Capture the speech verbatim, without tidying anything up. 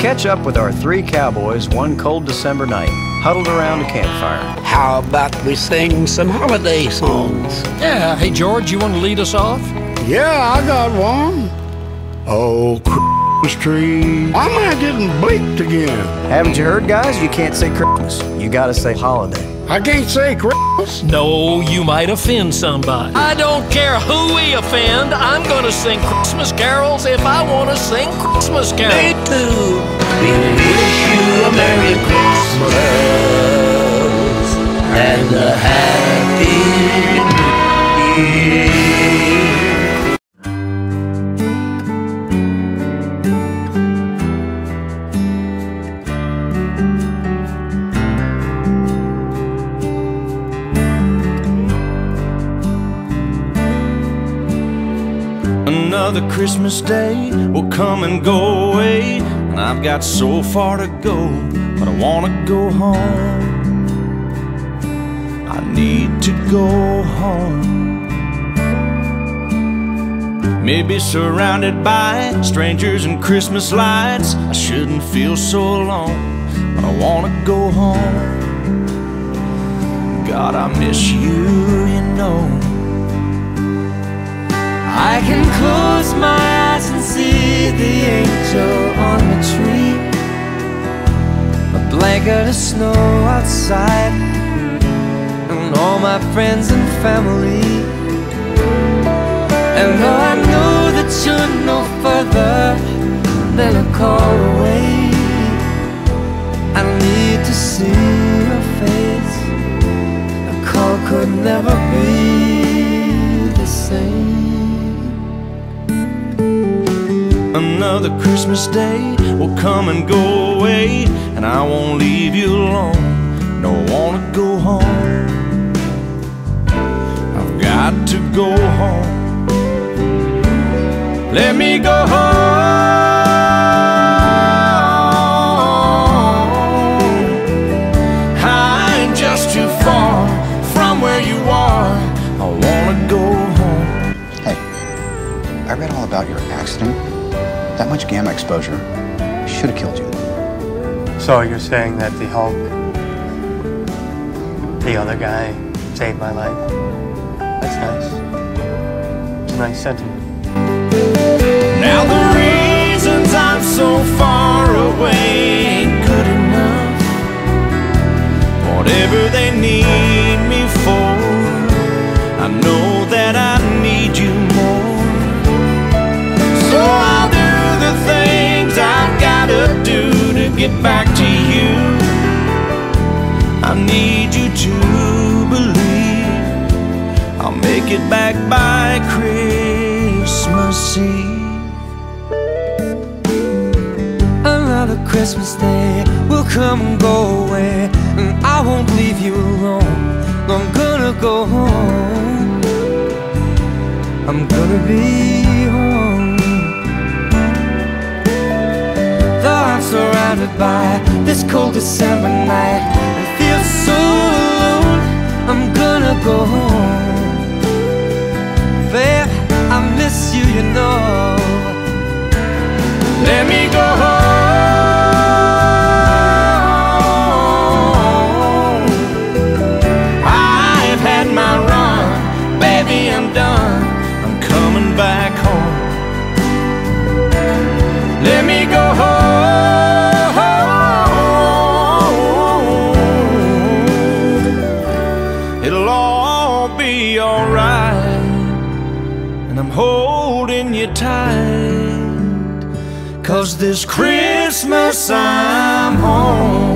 catch up with our three cowboys one cold December night, huddled around a campfire. How about we sing some holiday songs? Yeah, hey George, you want to lead us off? Yeah, I got one. Oh, Christmas tree. Why am I getting bleeped again? Haven't you heard, guys? You can't say Christmas. You gotta say holiday. I can't say Christmas? No, you might offend somebody. I don't care who we offend. I'm gonna sing Christmas carols if I wanna sing Christmas carols. Me too. We wish you a Merry Christmas and a Happy New Year. Another Christmas day will come and go away, and I've got so far to go, but I want to go home. I need to go home. Maybe surrounded by strangers and Christmas lights, I shouldn't feel so alone, but I want to go home. God, I miss you, you know. I can close my eyes and see the angel on the tree, a blanket of snow outside, and all my friends and family. And though I know that you're no further than a call away, I need to see your face. A call could never be the same. Another Christmas day will come and go away, and I won't leave you alone. No, I wanna go home. I've got to go home. Let me go home. I'm just too far from where you are. I wanna go home. Hey, I read all about your accident. That much gamma exposure should have killed you. So you're saying that the Hulk, the other guy, saved my life? That's nice. It's a nice sentiment. Now the reasons I'm so far away ain't good enough. Whatever they need me for, I know that I need you more. So I'll do the things I've gotta do to get back to you. I need you to believe I'll make it back by Christmas Eve. Another Christmas day will come and go away, and I won't leave you alone. I'm gonna go home. I'm gonna be home. Surrounded by this cold December night, I feel so alone. I'm gonna go home. Babe, I miss you, you know. Let me go home. I've had my run. Baby, I'm done. I'm coming back home. Let me go home. Holding you tight, 'cause this Christmas I'm home.